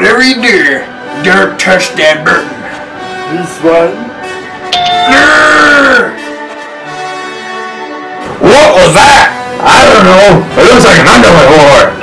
whatever you do, don't touch that button. This one? Grrr! What was that? I don't know. It looks like an underwear.